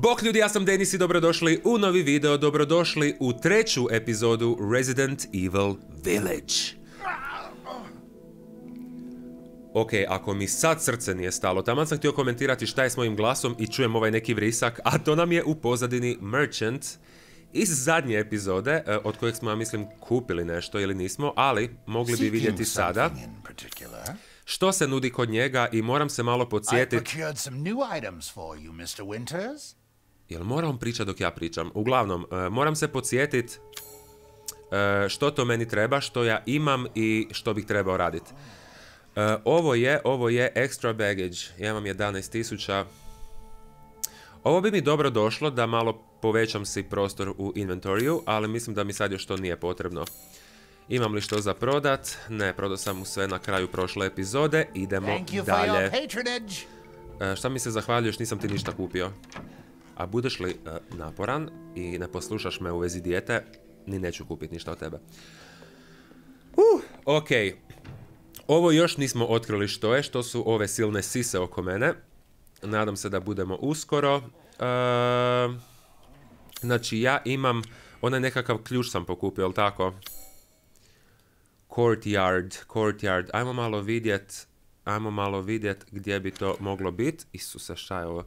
Bok ljudi, ja sam Dennis i dobrodošli u novi video, dobrodošli u treću epizodu Resident Evil Village. Ok, ako mi sad srce nije stalo, taman sam htio komentirati šta je s mojim glasom i čujem ovaj neki vrisak, a to nam je u pozadini Merchant iz zadnje epizode, od kojeg smo, ja mislim, kupili nešto ili nismo, ali mogli bi vidjeti sada što se nudi kod njega i moram se malo podsjetiti. Jel moram pričati dok ja pričam? Uglavnom, moram se podsjetiti što to meni treba, što ja imam i što bih trebao raditi. Ovo je extra baggage. Ja imam 11.000. Ovo bi mi dobro došlo da malo povećam si prostor u inventoriju, ali mislim da mi sad još to nije potrebno. Imam li što za prodat? Ne, prodao sam mu sve na kraju prošle epizode. Idemo dalje. Šta mi se zahvaljuješ, nisam ti ništa kupio. A budeš li naporan i ne poslušaš me u vezi dijete, ni neću kupiti ništa od tebe. Ok. Ovo još nismo otkrili što je, što su ove silne sise oko mene. Nadam se da budemo uskoro. Znači ja imam, onaj nekakav ključ sam pokupio, jel tako? Courtyard, ajmo malo vidjet gdje bi to moglo bit. Isuse, šta je ovo?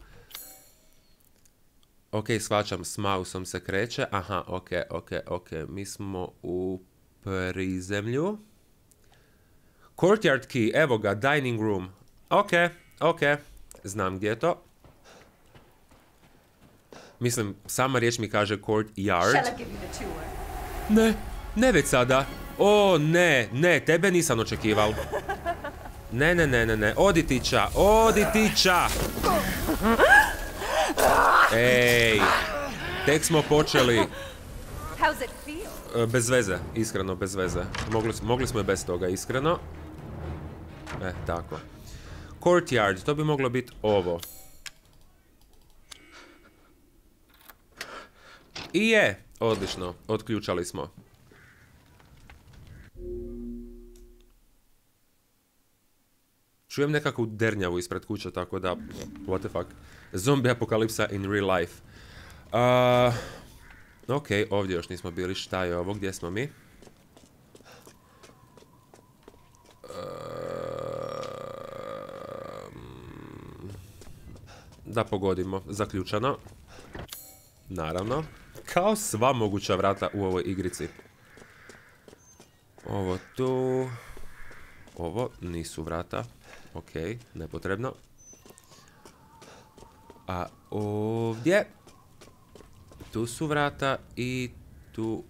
Ok, shvaćam, s mausom se kreće, aha, ok, mi smo u prizemlju. Courtyard key, evo ga, dining room, ok, znam gdje je to. Mislim, sama riječ mi kaže courtyard. Ne već sada. O, ne, tebe nisam očekival. Ne, oditića! Ej, tek smo počeli. Bez veze, iskreno, bez veze. Mogli smo i bez toga, iskreno. Tako. Courtyard, to bi moglo biti ovo. I je, odlično, otključali smo. Čujem nekakvu dernjavu ispred kuća, tako da, what the fuck. Zombie apokalipsa in real life. Ok, ovdje još nismo bili, šta je ovo, gdje smo mi? Da pogodimo, zaključano. Naravno. Kao sva moguća vrata u ovoj igrici. Ovo tu. Ovo nisu vrata. Ok, nepotrebno. A ovdje. Tu su vrata i tu.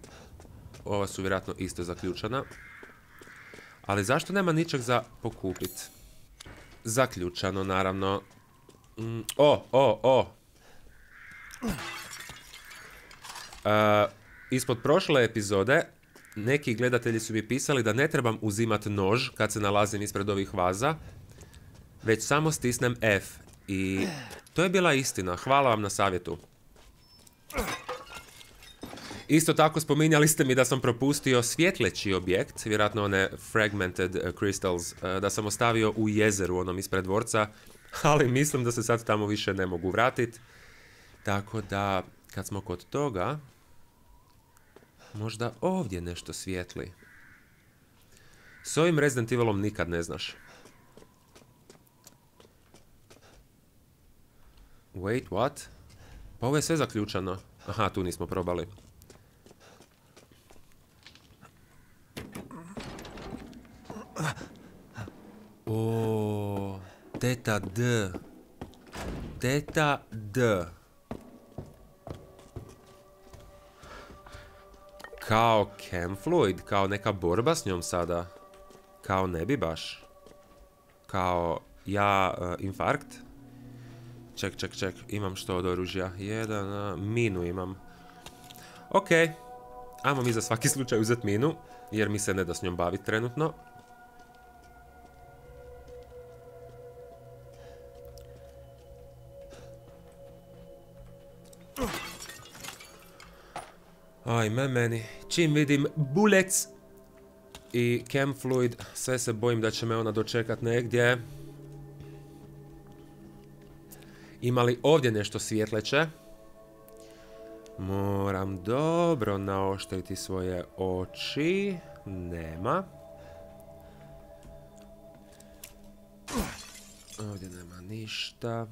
Ova su vjerojatno isto zaključana. Ali zašto nema ničeg za pokupit? Zaključano, naravno. O! Ispod prošle epizode neki gledatelji su mi pisali da ne trebam uzimat nož kad se nalazim ispred ovih vaza, već samo stisnem F. I to je bila istina. Hvala vam na savjetu. Isto tako spominjali ste mi da sam propustio svjetleći objekt, vjerojatno one fragmented crystals, da sam ostavio u jezeru onom ispred dvorca, ali mislim da se sad tamo više ne mogu vratit. Tako da, kad smo kod toga, možda ovdje nešto svijetli. S ovim Resident Evilom nikad ne znaš. Wait, what? Pa ovo je sve zaključano. Aha, tu nismo probali. Oooo, teta D. Kao Camp Floyd, kao neka borba s njom sada. Kao ne bi baš. Kao ja infarkt. Ček, imam što od oružja. Minu imam. Ok, ajmo mi za svaki slučaj uzeti minu, jer mi se ne da s njom baviti trenutno. Ajme meni, čim vidim bulec i Camp Floyd, sve se bojim da će me ona dočekat negdje. Ima li ovdje nešto svjetleće? Moram dobro naoštriti svoje oči. Nema. Ovdje nema ništa.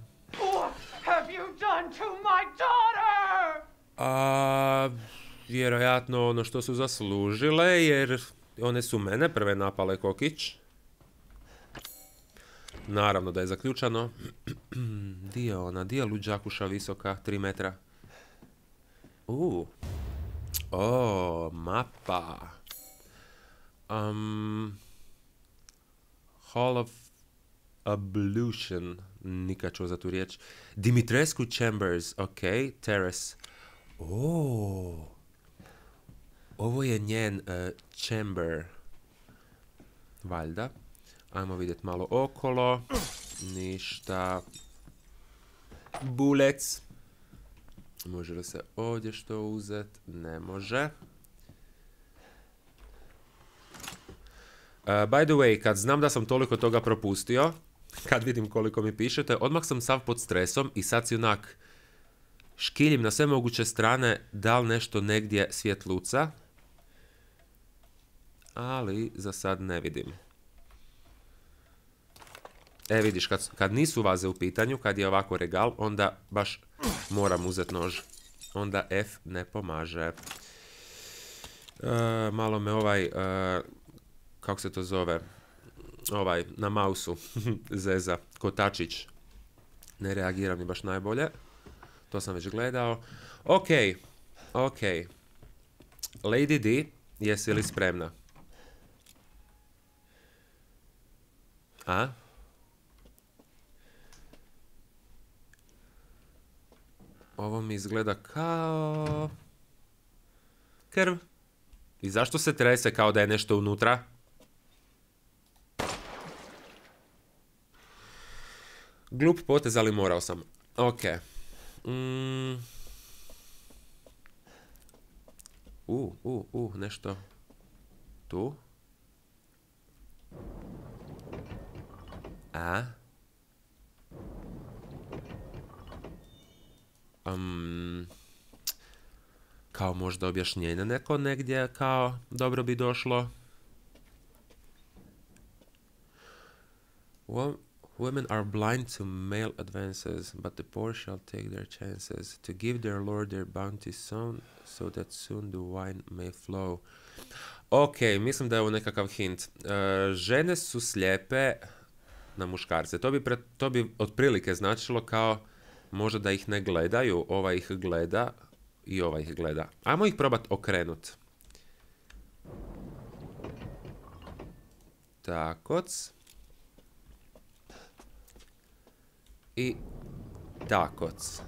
A, vjerojatno ono što su zaslužile, jer one su mene prve napale, kokić. Naravno da je zaključano. Di je ona? Di je luđakuša visoka? 3 metra. O, mapa. Hall of Ablution. Nikad ću za tu riječ. Dimitrescu Chambers. Ok, terrace. O, ovo je njen chamber. Valjda. Ajmo vidjeti malo okolo. Ništa. Bulec. Može li se ovdje što uzeti? Ne može. By the way, kad znam da sam toliko toga propustio, kad vidim koliko mi pišete, odmah sam sav pod stresom i sad si onak škiljim na sve moguće strane da li nešto negdje svjetluca. Ali za sad ne vidim. E vidiš, kad nisu vaze u pitanju, kad je ovako regal, onda baš moram uzeti nož. Onda F ne pomaže. Malo me ovaj, kako se to zove, ovaj, na mausu, zeza, kotačić. Ne reagiram ni baš najbolje. To sam već gledao. Ok, ok. Lady D, jesi li spremna? A? Ovo mi izgleda kao... krv. I zašto se trese kao da je nešto unutra? Glup potez, ali morao sam. Ok. Nešto. Tu? A? Kao možda objašnjenje neko negdje, kao dobro bi došlo. Women are blind to male advances, but the poor shall take their chances to give their lord their bounty soon, so that soon the wine may flow. Ok, mislim da je ovo nekakav hint. Žene su slijepe na muškarce. To bi otprilike značilo kao možda da ih ne gledaju, ova ih gleda i ova ih gleda. Ajmo ih probat okrenut. Takoc. I takoc.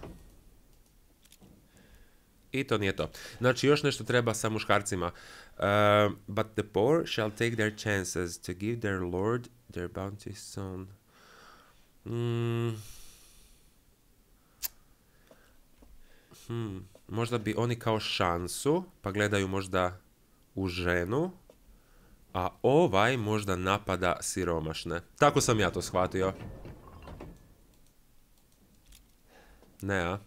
I to nije to. Znači još nešto treba sa muškarcima. But the poor shall take their chances to give their lord their bounty soon. Možda bi oni kao šansu, pa gledaju možda u ženu, a ovaj možda napada siromašne. Tako sam ja to shvatio. Ne, a?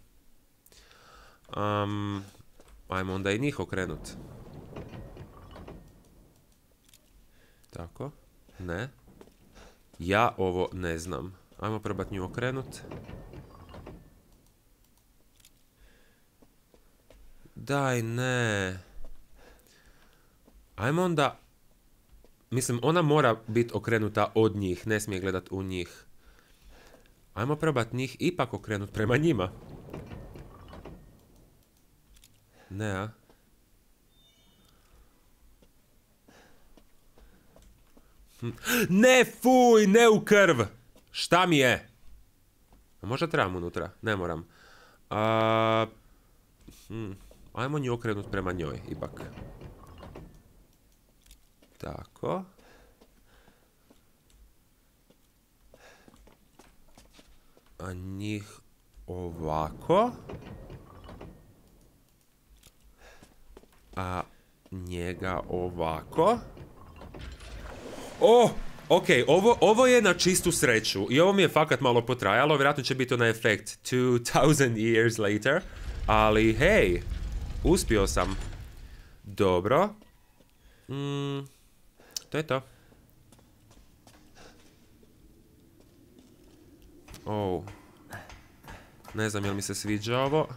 Ajmo onda i njih okrenut. Tako, ne. Ja ovo ne znam. Ajmo probat nju okrenut. Daj, ne. Ajmo onda... Mislim, ona mora biti okrenuta od njih. Ne smije gledat u njih. Ajmo probat njih ipak okrenut prema njima. Ne, a? Ne, fuj, ne u krv! Šta mi je? A možda trebam unutra? Ne moram. Ajmo nju okrenut prema njoj, ipak. Tako. A njih ovako. A njega ovako. O! Ok, ovo je na čistu sreću. I ovo mi je fakat malo potrajalo. Vjerojatno će biti onaj efekt 2000 years later. Ali hej, Uspio sam. Dobro. To je to. Oh. Ne znam jel mi se sviđa ovo.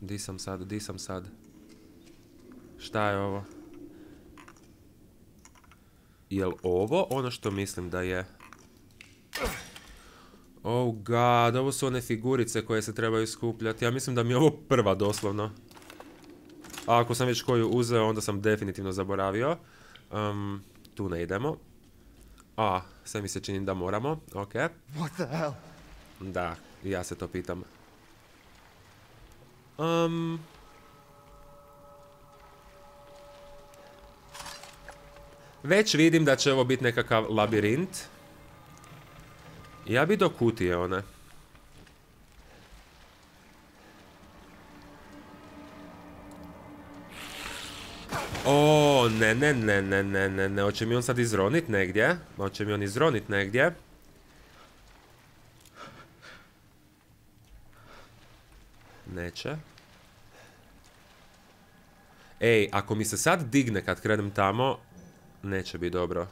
Di sam sad, di sam sad? Šta je ovo? Jel ovo ono što mislim da je? Oh god, ovo su one figurice koje se trebaju skupljati. Ja mislim da mi je ovo prva doslovno. A ako sam već koju uzeo, onda sam definitivno zaboravio. Tu ne idemo. A, sve mi se čini da moramo. Ok. Da, ja se to pitam. Već vidim da će ovo biti nekakav labirint. Ja bi do kutije one. O, ne, ne, ne, ne, ne, ne, ne, hoće mi on sad izronit negdje. Hoće mi on izronit negdje. Neće. Ej, ako mi se sad digne kad krenem tamo, neće biti dobro.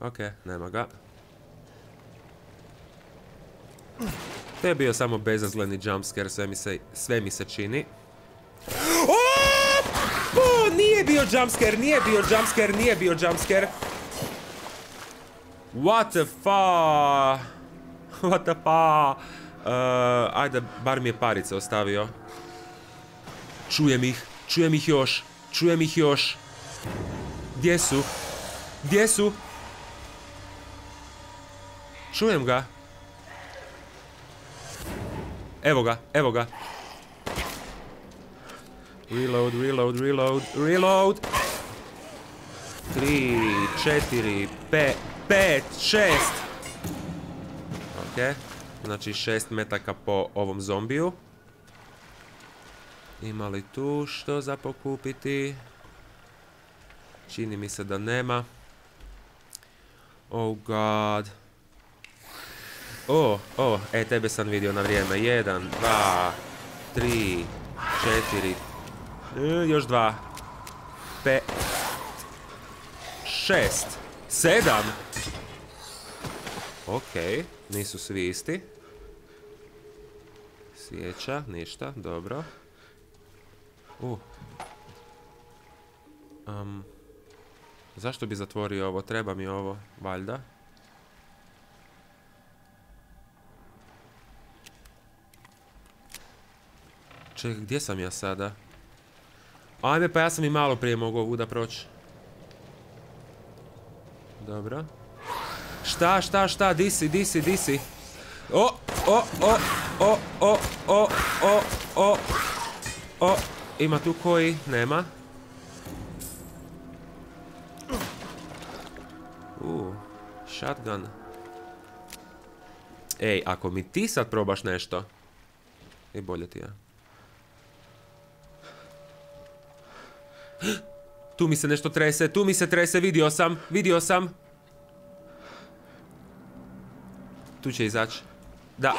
Ok, nema ga. To je bio samo bezazleni jumpscare, sve mi se čini. O, nije bio jumpscare, nije bio jumpscare, nije bio jumpscare. What the fa? What the fa? Ajde, bar mi je parice ostavio. Čujem ih još, čujem ih još. Gdje su? Gdje su? Čujem ga. Evo ga, evo ga. Reload, reload, reload, reload. 3, 4, 5, 6. Ok, znači 6 metaka po ovom zombiju. Ima li tu što za pokupiti? Čini mi se da nema. Oh god. O, e, tebe sam vidio na vrijeme. 1, 2, 3, 4. Još 2. 5, 6, 7. Okej, nisu svi isti. Sjeća, ništa, dobro. Zašto bi zatvorio ovo? Treba mi ovo, valjda. Čekaj, gdje sam ja sada? Ajme, pa ja sam i malo prije mogao ovuda proći. Dobro. Šta, šta, šta, disi. O. Ima tu koji? Nema. Shotgun. Ej, ako mi ti sad probaš nešto... I bolje ti ja. Tu mi se nešto trese, tu mi se trese, vidio sam. Tu će izaći. Da.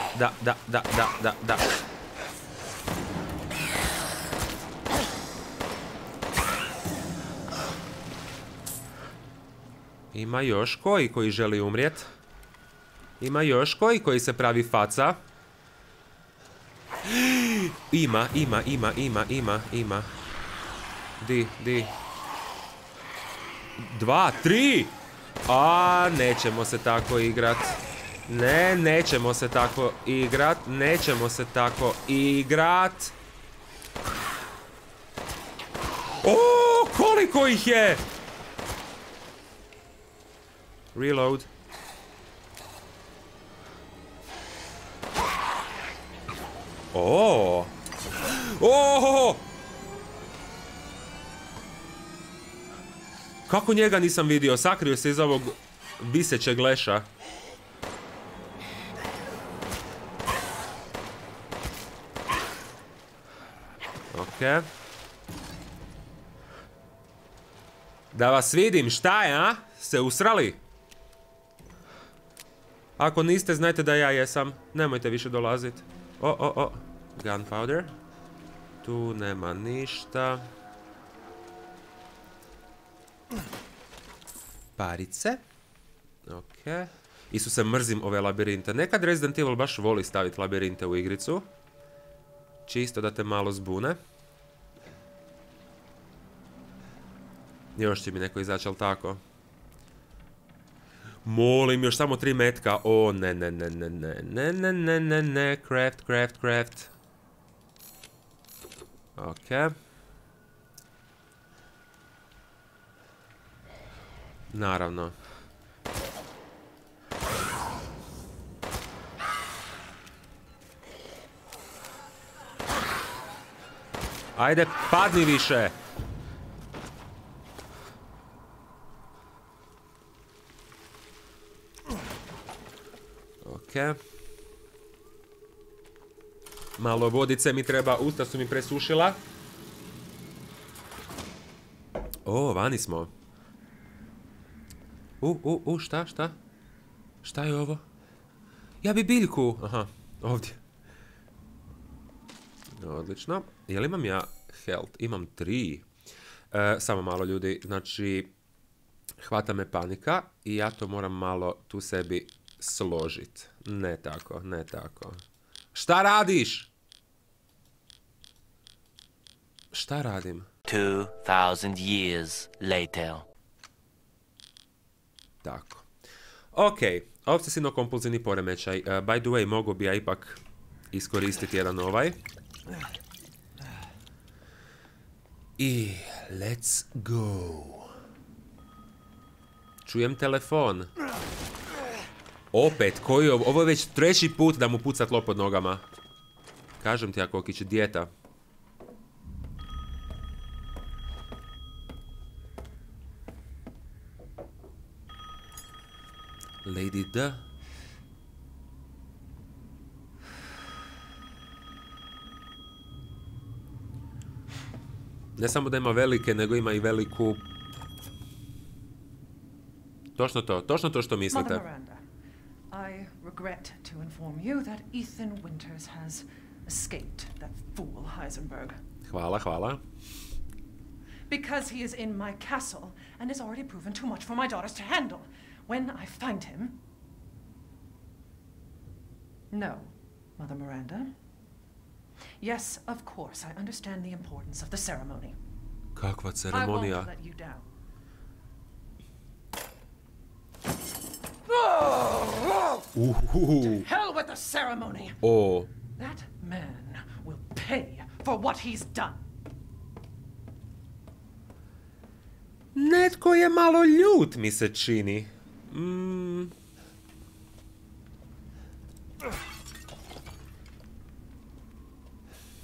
Ima još koji želi umrijet. Ima još koji se pravi faca. Ima. Di. 2, 3! A nećemo se tako igrat. Ne, nećemo se tako igrat. O, koliko ih je! Reload. O! Kako njega nisam vidio? Sakrio se iz ovog visećeg leša. Ok. Da vas vidim, šta je, a? Se usrali? Ako niste, znajte da ja jesam. Nemojte više dolaziti. O. Gunpowder. Tu nema ništa. Parice. Okej. Isuse, mrzim ove labirinte. Nekad Resident Evil baš voli staviti labirinte u igricu. Čisto da te malo zbune. Još će mi neko izaći, ali tako? Molim, još samo 3 metka. O, ne. Craft. Okej. Naravno. Ajde, padni više! Okej. Malo vodice mi treba, usta su mi presušila. O, vani smo. Šta? Šta je ovo? Ja bi biljku! Aha, ovdje. Odlično. Jel imam ja health? Imam 3. Samo malo, ljudi. Znači, hvata me panika i ja to moram malo tu sebi složit. Ne tako. Šta radiš? Šta radim? 2000 years later. Tako. Ok, obsesivno-kompulzivni poremećaj. By the way, mogu bi ja ipak iskoristiti jedan ovaj. I let's go. Čujem telefon. Opet, koji je ovo? Ovo je već 3. put da mu puca tlo pod nogama. Kažem ti, ako okići dijeta. Lady D. Ne samo da ima velike, nego ima i veliku... Točno to što mislite. Mother Miranda, I regret to inform you that Ethan Winters has escaped that fool Heisenberg. Hvala. Because he is in my castle and has already proven too much for my daughters to handle. When I find him... No, Mother Miranda. Yes, of course, I understand the importance of the ceremony. Kakva ceremonija? I won't let you down. To hell with the ceremony! Oh. That man will pay for what he's done. Netko je malo ljut, mi se čini.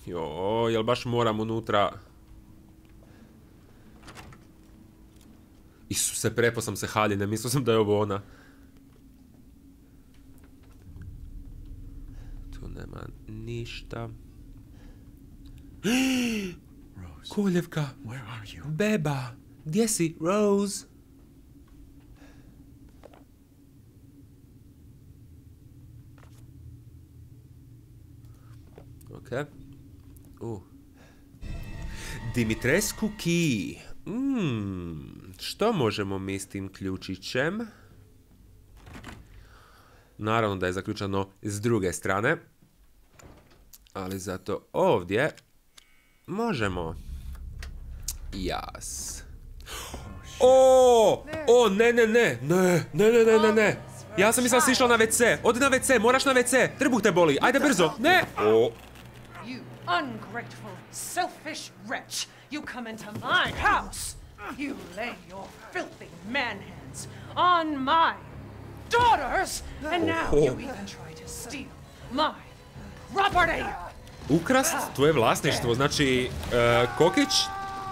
Jo, jel baš moram unutra? Isuse, prepo sam se haljine, mislio sam da je ovo ona. Tu nema ništa. Koljevka, beba, gdje si, Rose? Okej. Dimitrescu Key. Što možemo mi s tim ključićem? Naravno da je zaključano s druge strane. Ali zato ovdje možemo. Jas. Ne. Ja sam mislila si išla na WC. Odi na WC, moraš na WC. Trbuh te boli, ajde brzo. Ne. Ungrateful, selfish wretch, you come into my house. You lay your filthy man hands on my daughters, and now you even try to steal my property. Ukrast tvoje vlasništvo, znači Kokić,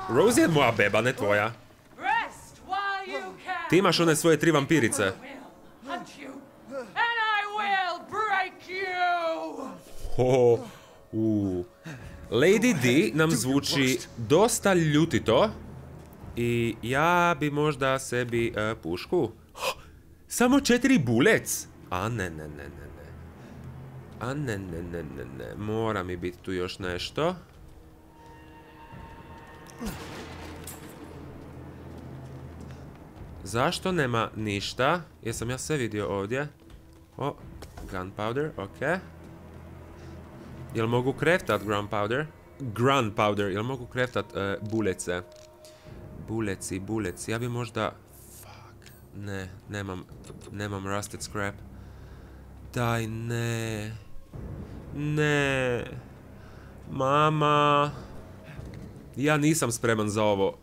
Rosie je moja beba, ne tvoja. Ti imaš one svoje 3 vampirice. Lady D nam zvuči dosta ljutito. I ja bi možda sebi pušku. Samo 4 bullets. A ne, ne, ne, ne, ne. A ne, ne, ne, ne, ne. Mora mi biti tu još nešto. Zašto nema ništa? Jesam ja sve vidio ovdje. O, gunpowder, okej. Jel mogu craftat gunpowder? Gunpowder, jel mogu craftat bulece? Buleci, buleci, ja bi možda... Fuck, ne, nemam rusted scrap. Daj, ne. Ne. Mama. Ja nisam spreman za ovo.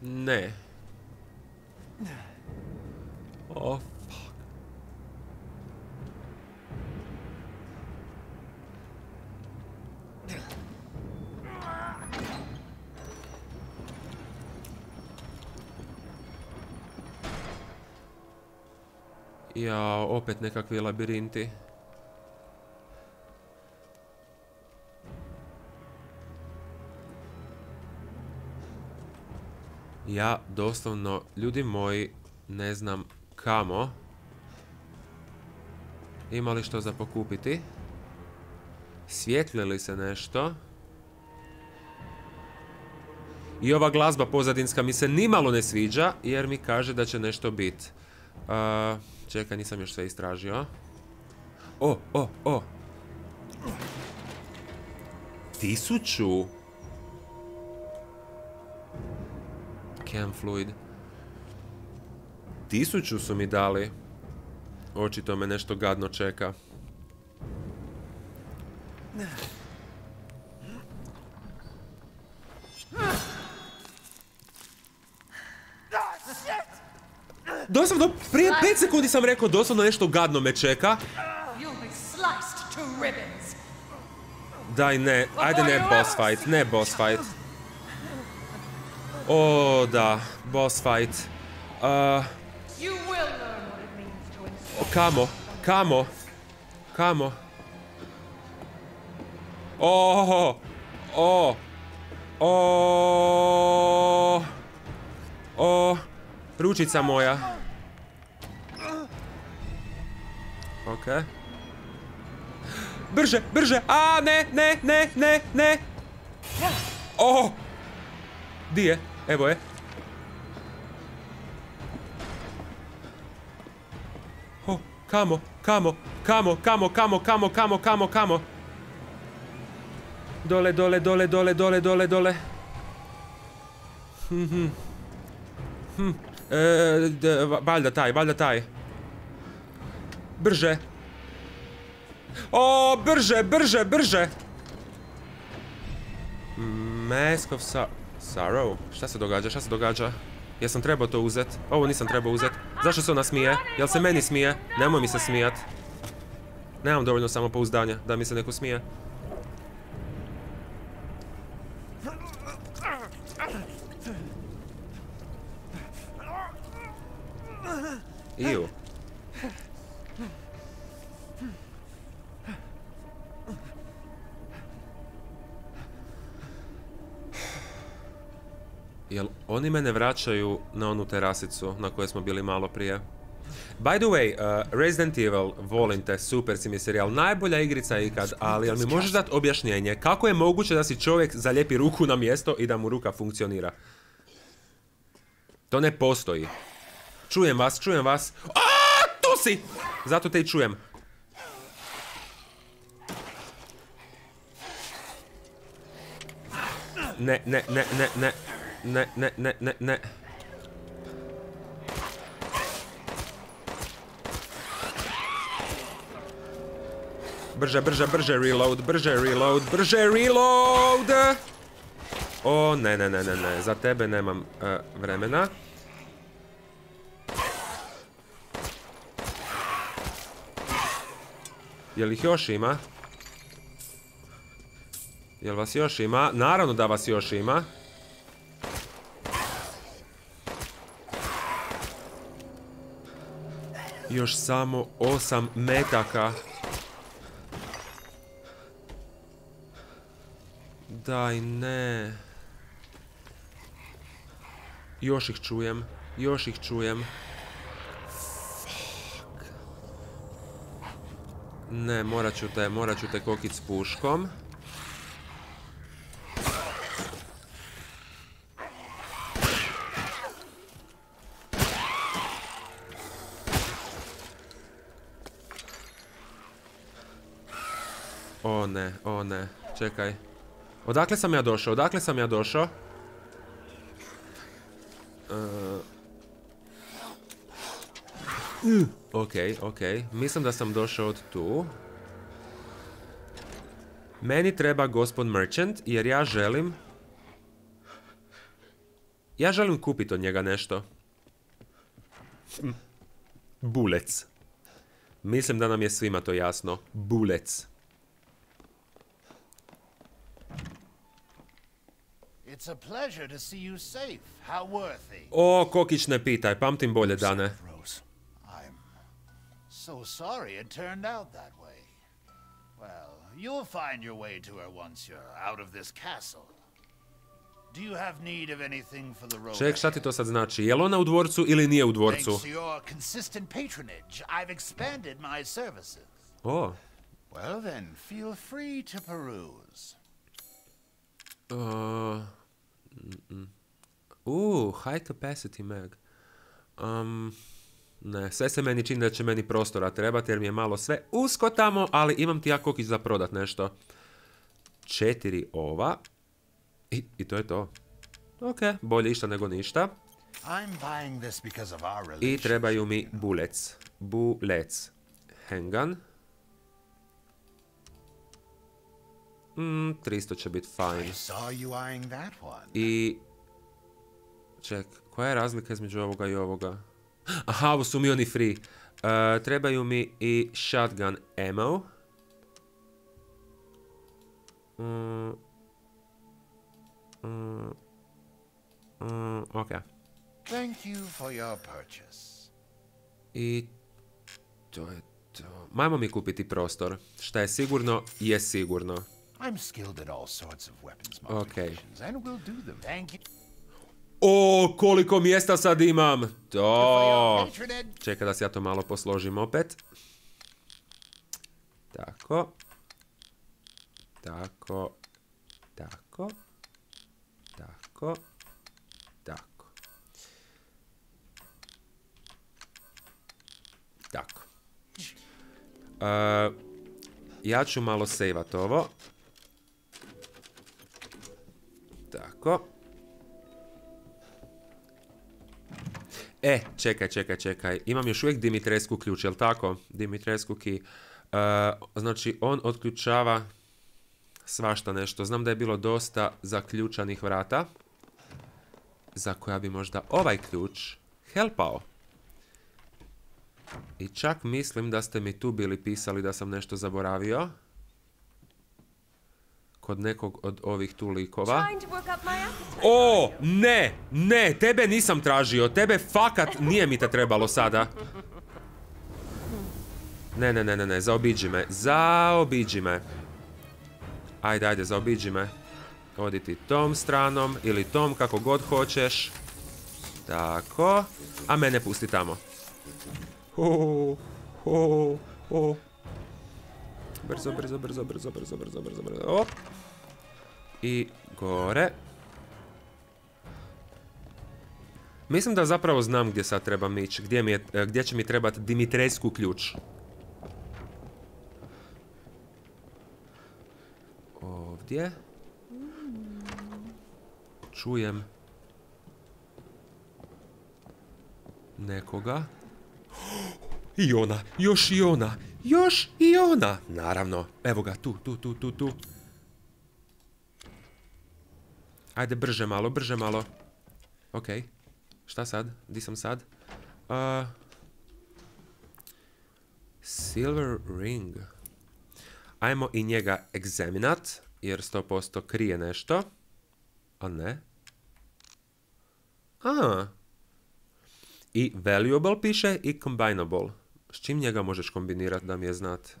Ne. Oh, fuck. Jao, opet nekakvi labirinti. Ja doslovno, ljudi moji, ne znam kamo. Ima li što za pokupiti? Svijetli li se nešto? I ova glazba pozadinska mi se nimalo ne sviđa, jer mi kaže da će nešto biti. Čekaj, nisam još sve istražio. O. 1000? Camp Floyd. 1000 su mi dali. Očito me nešto gadno čeka. Doslovno, prije 5 sekundi sam rekao, doslovno nešto gadno me čeka. Daj ne, ajde ne boss fight, ne boss fight. O, da, boss fight. Kamo? O, ručica moja. Okej. Brže, a ne. O, di je? Evo je. O, kamo. Dole. Valjda taj. Brže. O, brže. Mask of sorrow? Šta se događa? Jesam trebao to uzet? Ovo nisam trebao uzet. Zašto se ona smije? Jel se meni smije? Nemoj mi se smijat. Nemam dovoljno samopouzdanja da mi se neko smije. Iu. Jel oni mene vraćaju na onu terasicu na kojoj smo bili malo prije? By the way, Resident Evil, volim te, super si mi serijal, najbolja igrica ikad, ali jel mi možeš dati objašnjenje kako je moguće da si čovjek zalijepi ruku na mjesto i da mu ruka funkcionira? To ne postoji. Čujem vas. Aaaa, tu si! Zato te i čujem. Ne. Brže reload. O, ne. Za tebe nemam vremena. Jel ih još ima? Jel vas još ima? Naravno da vas još ima. Još samo 8 metaka. Daj ne. Još ih čujem. Još ih čujem. Ne, morat ću te kokit s puškom. O ne, čekaj. Odakle sam ja došao, odakle sam ja došao? Okej, mislim da sam došao od tu. Meni treba gospod Merchant, jer ja želim... Ja želim kupiti od njega nešto. Bulec. Mislim da nam je svima to jasno. Bulec. O, kokić ne pitaj, pamtim bolje dane. So sorry it turned out that way. Well, you'll find your way to her once you're out of this castle. Do you have need of anything for the road? Ček, šta ti to sad znači? Je li ona u dvorcu ili nije u dvorcu? Thanks to your consistent patronage, I've expanded my services. Oh. Well then, feel free to peruse. High capacity mag. Ne, sve se meni čini da će meni prostora trebati jer mi je malo sve usko tamo, ali imam ti ja kokić za prodat nešto. 4 ova. I to je to. Ok, bolje išta nego ništa. I trebaju mi bulec. Bulec. Handgun. 300 će biti fajn. I... Ček, koja je razlika između ovoga i ovoga? Aha, ovo su mi oni free. Trebaju mi i shotgun ammo. Ok. I to je to. Majmo mi kupiti prostor. Šta je sigurno, je sigurno. Ok. O, koliko mjesta sad imam! To! Čekaj da se ja to malo posložim opet. Tako. Tako. Tako. Tako. Tako. Tako. Ja ću malo sejvat ovo. Tako. E, čekaj, imam još uvijek Dimitrescu ključ, jel' tako? Dimitrescu key. Znači, on otključava svašta nešto. Znam da je bilo dosta zaključanih vrata, za koja bi možda ovaj ključ helpao. I čak mislim da ste mi tu bili pisali da sam nešto zaboravio. Kod nekog od ovih tu likova. O, ne, tebe nisam tražio, tebe fakat nije mi te trebalo sada. Ne, zaobiđi me. Ajde, zaobiđi me. Odi ti tom stranom ili tom kako god hoćeš. Tako, a mene pusti tamo. Brzo. Op. I gore. Mislim da zapravo znam gdje sad trebam ići. Gdje će mi trebati Dimitrescu ključ. Ovdje. Čujem. Nekoga. I ona, još i ona. Naravno, evo ga, tu. Ajde, brže malo. Okej, šta sad? Di sam sad? Silver ring. Ajmo i njega egzaminat, jer 100% krije nešto. A ne. I valuable piše i combinable. S čim njega možeš kombinirati da mi je znat?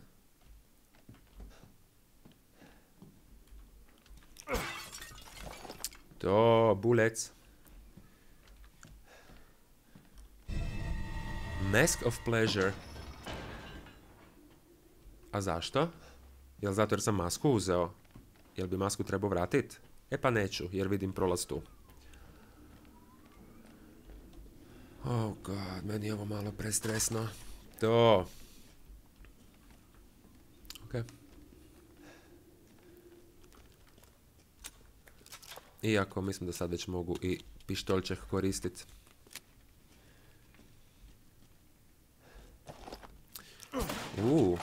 To, bulec. Mask of pleasure. A zašto? Jel zato jer sam masku uzeo? Jel bi masku trebao vratit? E pa neću, jer vidim prolaz tu. Oh god, meni je ovo malo prestresno. To. Ok. Iako mislim da sad već mogu i pištoljčeh koristit.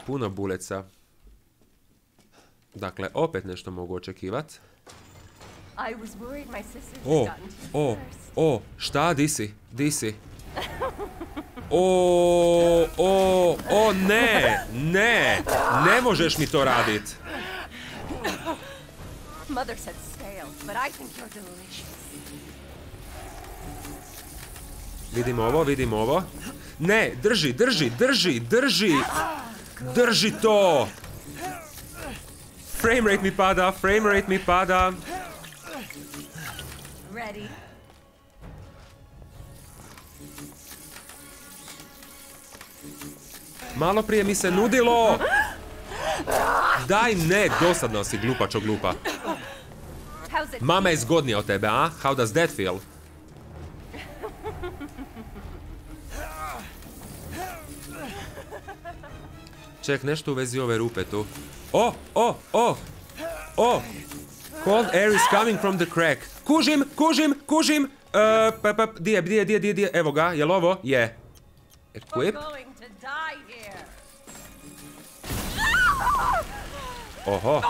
Puno buleca. Dakle, opet nešto mogu očekivat. Šta, di si? Ne možeš mi to radit. Vidim ovo. Ne, drži! Drži to! Framerate mi pada. Malo prije mi se nudilo! Daj, ne, dosadno si, glupačo glupa. Mama je zgodnija od tebe, a? How does that feel? Ček, nešto u vezi ove rupe tu. Oh! Cold air is coming from the crack. Kužim! Di je? Evo ga, jel ovo? Je. Equip. Oho.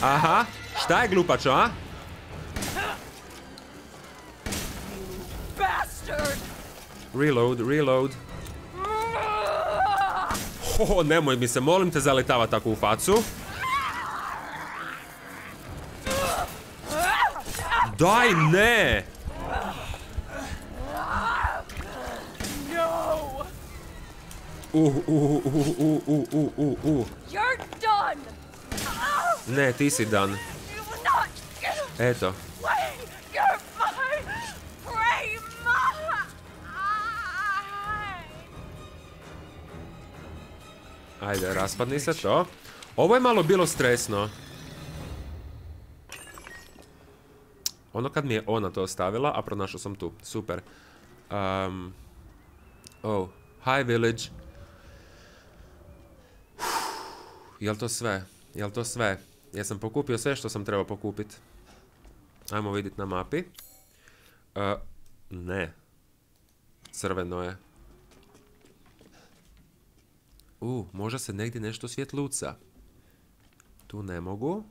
Aha. Šta je glupačo, a? Reload. Nemoj mi se, molim te, zaletava tako u facu. Daj, ne! Ne, ti si dan. Eto. Ajde, raspadni se to. Ovo je malo bilo stresno. Ono kad mi je ona to ostavila, a pronašao sam tu. Super. Hi village. Jel to sve? Jesam pokupio sve što sam trebao pokupiti. Ajmo vidjeti na mapi. Ne. Crveno je. Možda se negdje nešto svjetluca. Tu ne mogu.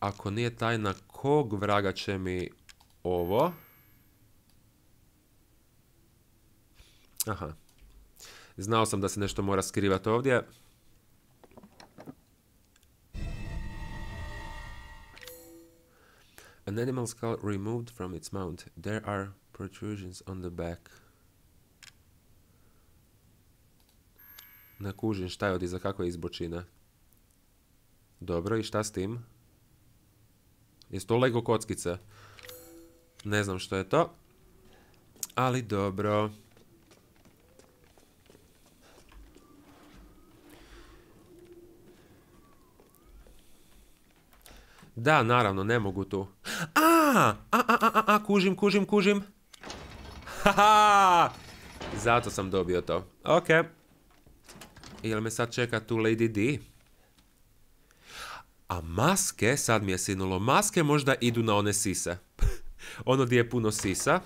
Ako nije tajna, kog vraga će mi ovo? Aha. Znao sam da se nešto mora skrivati ovdje. An animal skull removed from its mount. There are protrusions on the back. Ne kužim šta je od iza, kako je izbočina. Dobro, i šta s tim? Jesu to Lego kockice? Ne znam što je to. Ali dobro. Da, naravno, ne mogu tu. Kužim. Haha! Zato sam dobio to. Ok. Jel me sad čeka tu Lady D? A maske, sad mi je sinulo, maske možda idu na one sise. Ono gdje je puno sisa.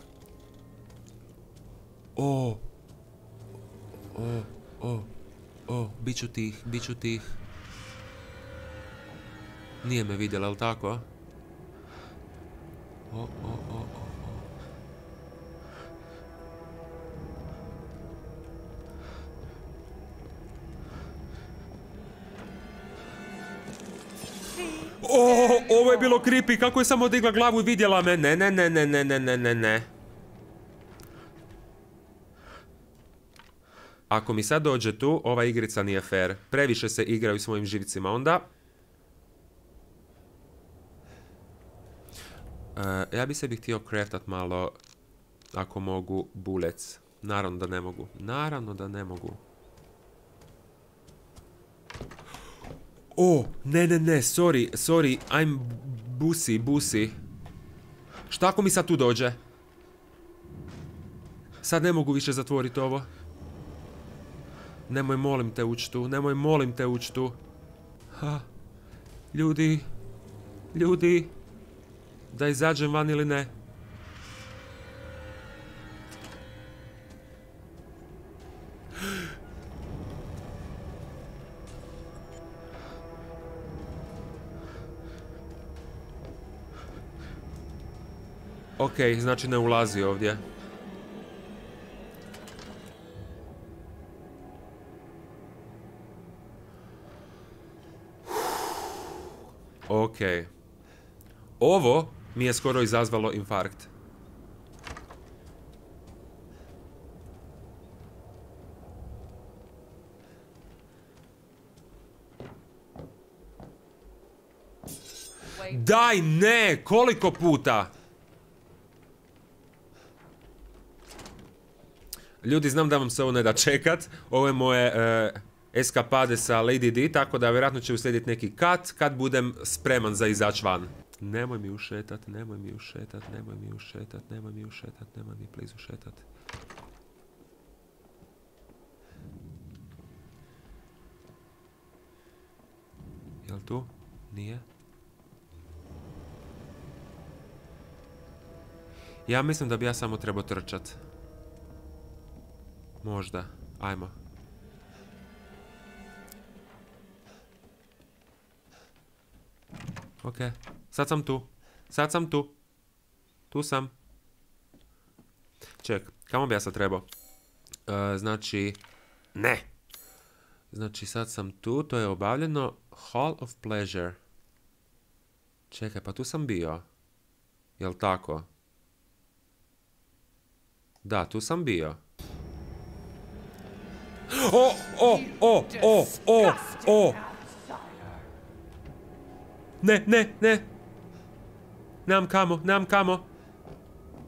Biću tih. Nije me vidjela, ali tako? Ovo je bilo creepy, kako je samo odigla glavu i vidjela me. Ne. Ako mi sad dođe tu, ova igrica nije fair. Previše se igraju s mojim živcima onda. Ja bi sebi htio craftat malo, ako mogu, bulec. Naravno da ne mogu. Naravno da ne mogu. O, ne, ne, ne, sorry, I'm busi. Šta ako mi sad tu dođe? Sad ne mogu više zatvoriti ovo. Nemoj molim te ući tu, nemoj molim te ući tu. Ha, ljudi, da izađem van ili ne? Okej, znači ne ulazi ovdje. Okej. Ovo mi je skoro izazvalo infarkt. Daj ne, koliko puta? Ljudi, znam da vam se ovo ne da čekat. Ovo je moje eskapade sa Lady D, tako da vjerojatno će uslijediti neki cut kad budem spreman za izaći van. Nemoj mi ušetat, nemoj mi please ušetat. Jel tu? Nije? Ja mislim da bi ja samo trebao trčat. Možda, ajmo. Ok, sad sam tu. Tu sam. Ček, kamo bi ja sad trebao? Znači, ne. Znači sad sam tu, to je obavljeno. Hall of Pleasure. Čekaj, pa tu sam bio. Jel tako? Da, tu sam bio. O! Ne. Nemam kamo.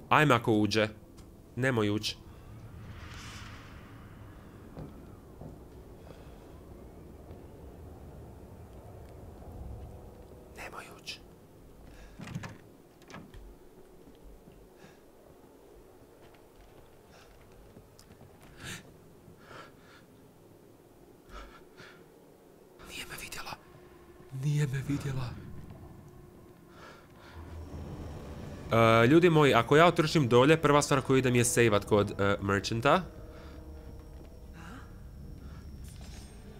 Ajme ako uđe. Nemoj ući. Ljudi moji, ako ja otrčim dolje, prva stvar koju idem je sejvat kod Merchanta.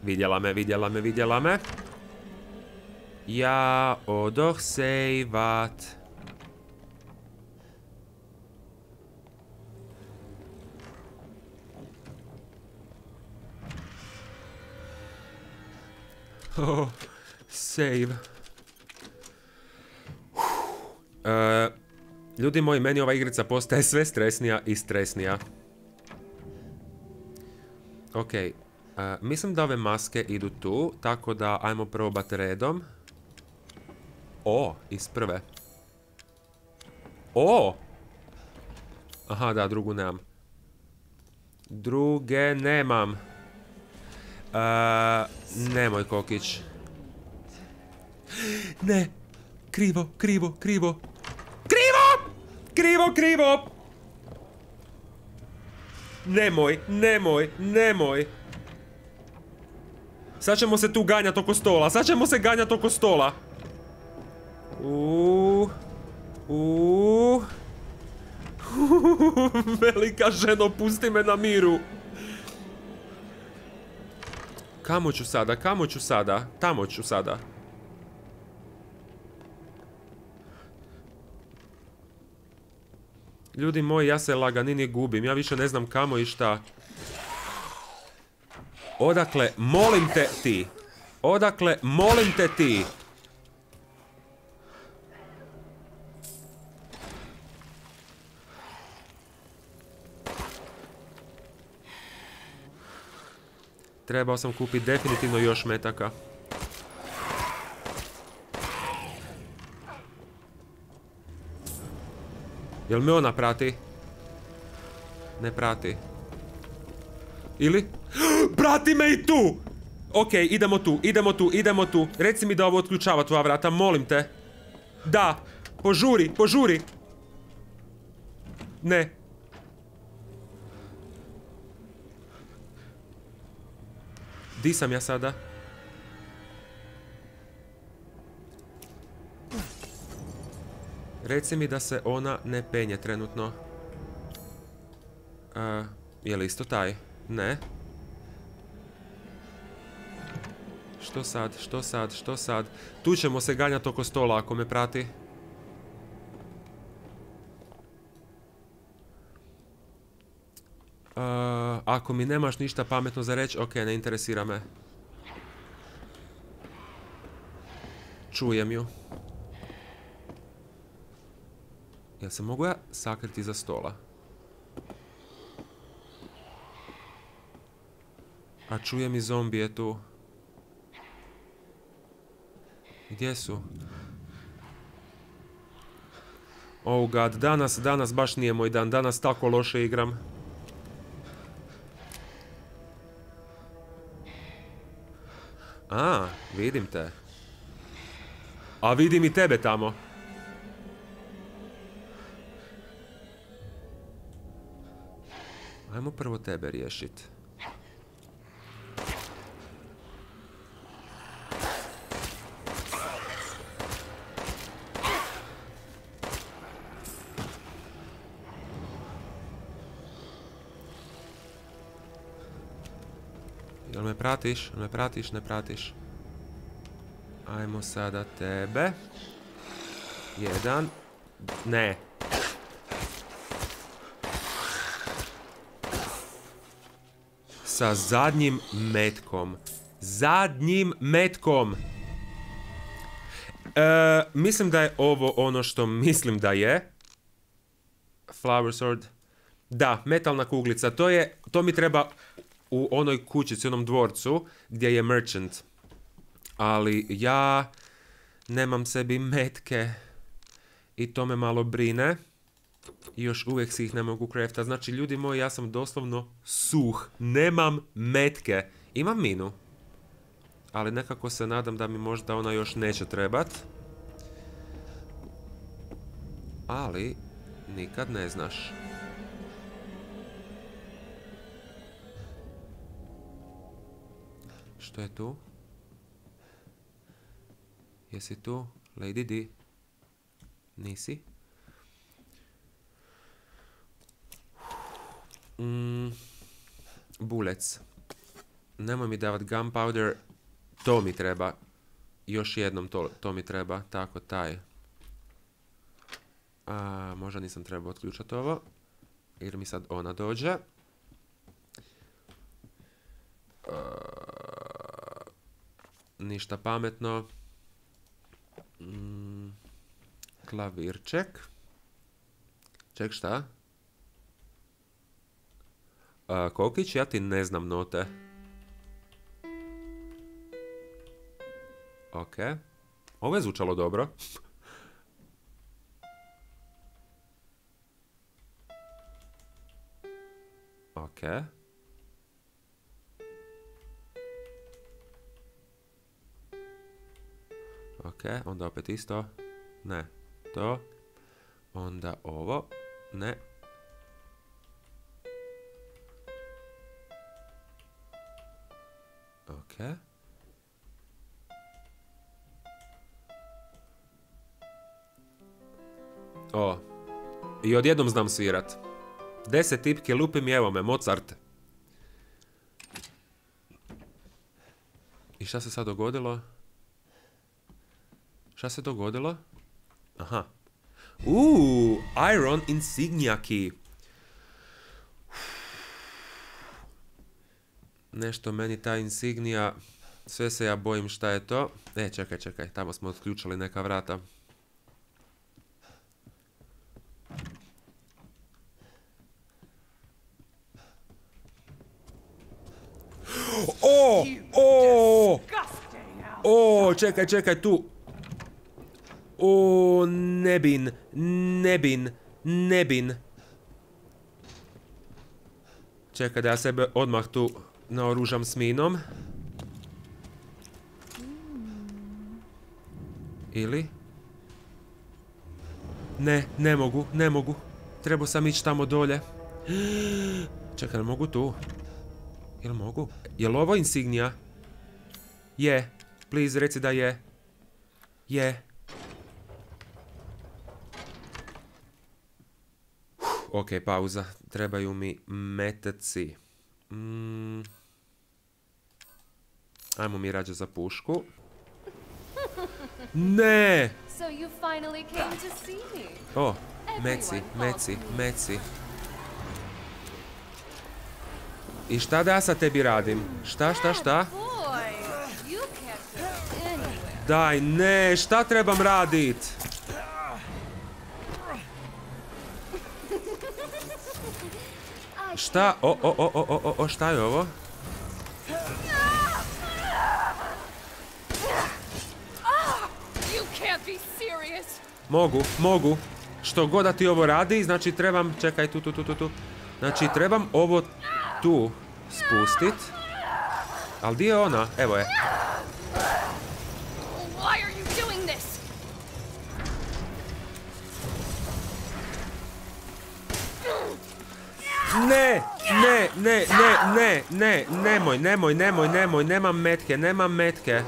Vidjela me. Ja odoh sejvat. Oh, save. Ljudi moji, meni ova igrica postaje sve stresnija i stresnija. Ok, mislim da ove maske idu tu, tako da ajmo probat redom. O, iz prve. O! Aha, da, drugu nemam. Druge nemam. Nemoj, kokić. Ne! Krivo! Krivo! Nemoj! Sad ćemo se tu ganjat oko stola, Velika ženo, pusti me na miru! Kamo ću sada? Tamo ću sada. Ljudi moji, ja se laganini gubim, ja više ne znam kamo i šta. Odakle, molim te ti. Trebao sam kupiti definitivno još metaka. Jel me ona prati? Ne prati. Ili? Prati me i tu! Ok, idemo tu, idemo tu, idemo tu. Reci mi da ovo otključava tvoja vrata, molim te. Da, požuri, požuri. Ne. Di sam ja sada? Reci mi da se ona ne penje trenutno. Je li isto taj? Ne. Što sad, što sad, što sad? Tu ćemo se ganjati oko stola ako me prati. Ako mi nemaš ništa pametno za reći, ok, ne interesira me. Čujem ju. Jel se mogu ja sakriti iza stola? A čujem i zombije tu. Gdje su? Oh god, danas baš nije moj dan, danas tako loše igram. A, vidim te. A vidim i tebe tamo. Ajmo prvo tebe riješiti. Jel me pratiš? Jel me pratiš? Ne pratiš. Ajmo sada tebe. Jedan. Ne. Sa zadnjim metkom. Zadnjim metkom! Mislim da je ovo ono što mislim da je. Flower sword. Da, metalna kuglica. To mi treba... u onoj kućici, onom dvorcu, gdje je Merchant. Ali ja nemam sebi metke. I to me malo brine. I još uvijek si ih ne mogu craftat. Znači, ljudi moji, ja sam doslovno suh. Nemam metke. Imam minu. Ali nekako se nadam da mi možda ona još neće trebat. Ali, nikad ne znaš. Što je tu? Jesi tu? Lady D. Nisi? Bulec. Nemoj mi davat gunpowder. To mi treba. Još jednom to mi treba. Tako, taj. Možda nisam trebao otključati ovo. Jer mi sad ona dođe. Ništa pametno. Klavirček. Ček, šta? Kokić, ja ti ne znam note. Ok. Ovo je zvučalo dobro. Ok. Ok, onda opet isto. Ne. To. Onda ovo. Ne. Ok. O. I odjednom znam svirat. 10 tipke lupim i evo me, Mozart. I šta se sad dogodilo? Šta se dogodilo? Aha. Iron Insignia Keep. Nešto meni ta insignija... Sve se ja bojim šta je to. Čekaj. Tamo smo otključili neka vrata. O, čekaj, čekaj, tu. O, Nebin, Nebin, Nebin. Čekaj da ja sebe odmah tu naoružam s minom. Ili? Ne, ne mogu, ne mogu. Trebao sam ići tamo dolje. Čekaj, ne mogu tu. Jel mogu? Jel ovo insignija? Je. Please, reci da je. Je. Ok, pauza. Trebaju mi metaci. Ajmo mi rađe za pušku. Ne! O, meci, meci, meci. I šta da ja sa tebi radim? Šta, šta, šta? Daj, ne, šta trebam radit? Šta? O, šta je ovo? Mogu, mogu. Što god da ti ovo radi, znači trebam... Čekaj, tu. Znači trebam ovo tu spustit. Ali di je ona? Evo je. Ne, ne, ne, ne, ne, ne, nemoj, nemam metke, nemam metke.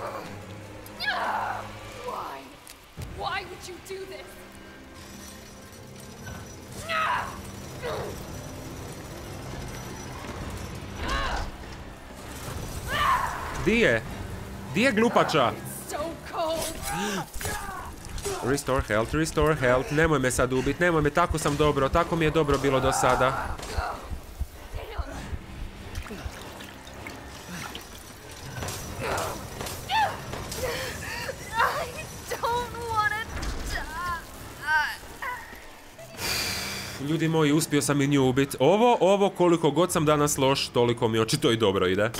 Di je? Di je glupača? Restore health, restore health. Nemoj me sad ubit, nemoj me, tako sam dobro, tako mi je dobro bilo do sada. Ljudi moji, uspio sam i nju ubit. Ovo, koliko god sam danas loš, toliko mi očito i dobro ide.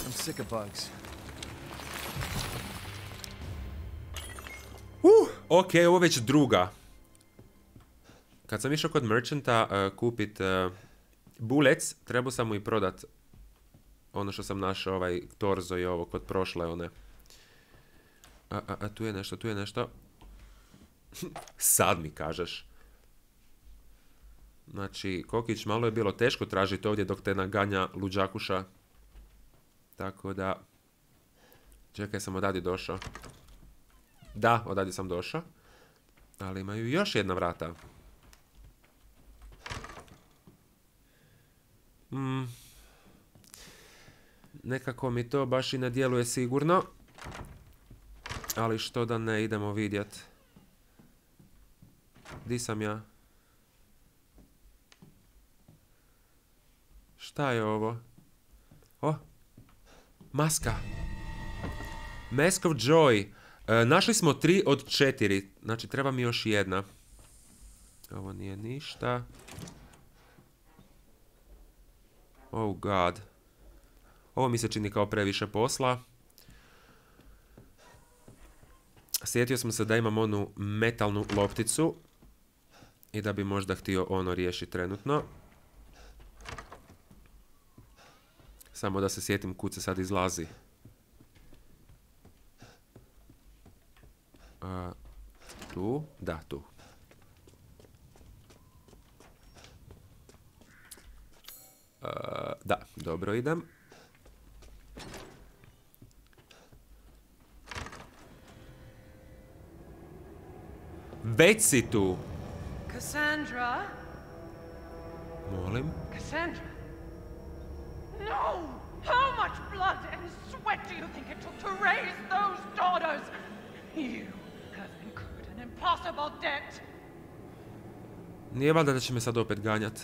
Ok, ovo već druga. Kad sam išao kod Merchanta kupit bulec, trebao sam mu i prodat ono što sam našao, ovaj torzo i ovo kod prošle one. A tu je nešto, tu je nešto. Sad mi kažeš. Znači, Kokić, malo je bilo teško tražiti ovdje dok te naganja luđakuša. Tako da... Čekaj, sam odadi došao. Da, odadi sam došao. Ali imaju još jedna vrata. Nekako mi to baš i ne djeluje sigurno. Ali što da ne, idemo vidjeti. Di sam ja? Šta je ovo? O! Maska! Mask of joy! Našli smo 3 od 4. Znači, treba mi još jedna. Ovo nije ništa. Oh god. Ovo mi se čini kao previše posla. Sjetio sam se da imam onu metalnu lopticu. I da bi možda htio ono riješiti trenutno. Samo da se sjetim kud se sad izlazi. Tu? Da, tu. Da, dobro idem. Već si tu! Kasandra? Molim? Kasandra? No! How much blood and sweat do you think it took to raise those daughters? You have incurred an impossible debt. Nije valjda da će me sad opet ganjat.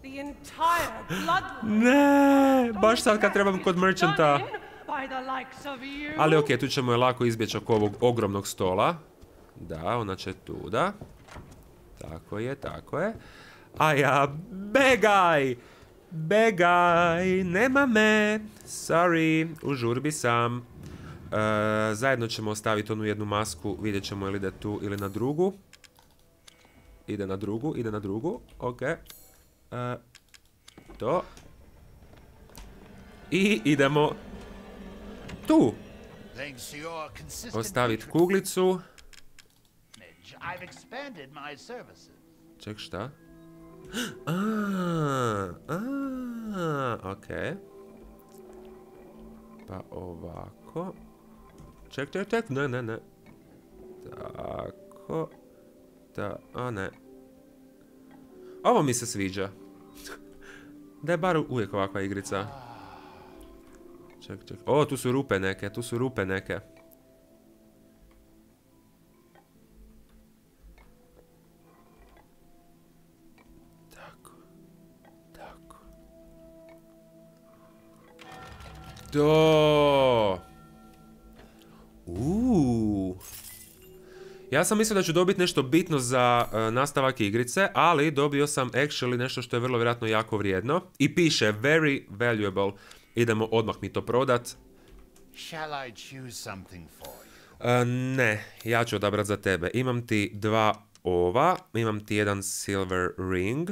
The entire bloodline. Ne, baš sad kad trebam kod Merchanta. Ali okej, tu ćemo je lako izbjeći oko ovog ogromnog stola. Da, ona će tu, da. Tako je, tako je. A ja, begaj! Begaj! Nema me! Sorry, u žurbi sam. Zajedno ćemo ostaviti onu jednu masku, vidjet ćemo ili ide tu ili na drugu. Ide na drugu, ide na drugu, ok. To. I idemo tu. Ostaviti kuglicu. Ček, šta? Okej. Pa ovako. Ček, ček, ček, ne, ne, ne. Tako. Da, a ne. Ovo mi se sviđa. Da je bar uvijek ovakva igrica. Ček, ček. O, tu su rupe neke, tu su rupe neke. Dooo. Ja sam mislio da ću dobiti nešto bitno za nastavak igrice, ali dobio sam actually nešto što je vrlo vjerojatno jako vrijedno. I piše very valuable. Idemo odmah mi to prodat. Ne, ja ću odabrat za tebe. Imam ti dva ova, imam ti jedan silver ring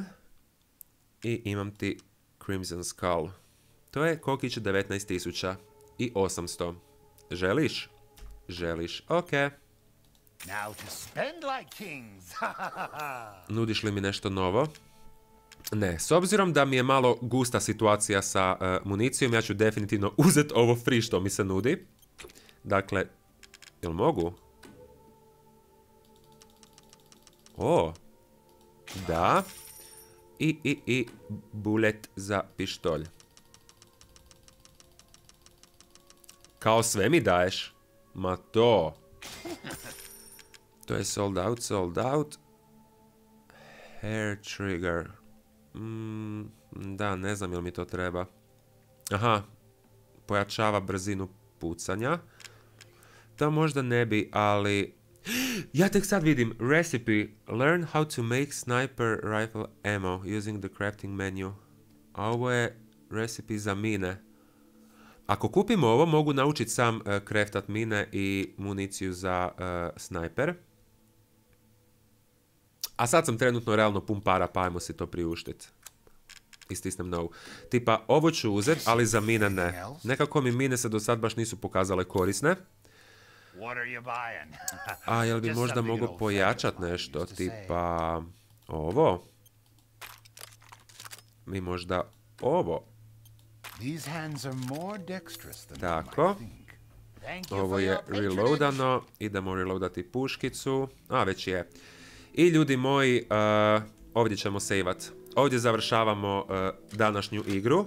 i imam ti crimson skull. To je kokić 19.800. Želiš? Želiš, okej. Nudiš li mi nešto novo? Ne, s obzirom da mi je malo gusta situacija sa municijom, ja ću definitivno uzet ovo free što mi se nudi. Dakle, jel mogu? O, da. I bulet za pištolj. Kao sve mi daješ? Ma to. To je sold out, sold out. Hair trigger. Da, ne znam jel mi to treba. Aha. Pojačava brzinu pucanja. To možda ne bi, ali... Ja tek sad vidim. Recipe. Learn how to make sniper rifle ammo using the crafting menu. A ovo je recipe za mine. Ako kupim ovo, mogu naučiti sam kraftat mine i municiju za snajper. A sad sam trenutno realno pun para, pa ajmo si to priuštiti. I stisnem no. Tipa, ovo ću uzeti, ali za mine ne. Nekako mi mine se do sad baš nisu pokazale korisne. A jel bi možda mogao pojačat nešto? Tipa, ovo. Mi možda ovo. Tako, ovo je reloadano, idemo reloadati puškicu, a već je. I ljudi moji, ovdje ćemo saveat, ovdje završavamo današnju igru.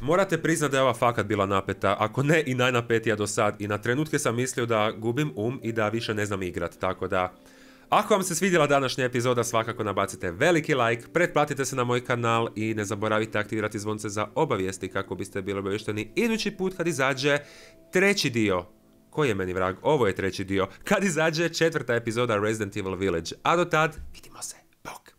Morate priznat da je ova fakat bila napeta, ako ne i najnapetija do sad, i na trenutke sam mislio da gubim um i da više ne znam igrat, tako da... Ako vam se svidjela današnja epizoda, svakako nabacite veliki like, pretplatite se na moj kanal i ne zaboravite aktivirati zvonce za obavijesti kako biste bili obavješteni idući put kad izađe treći dio. Koji je meni vrag? Ovo je treći dio. Kad izađe 4. epizoda Resident Evil Village. A do tad, vidimo se. Bok!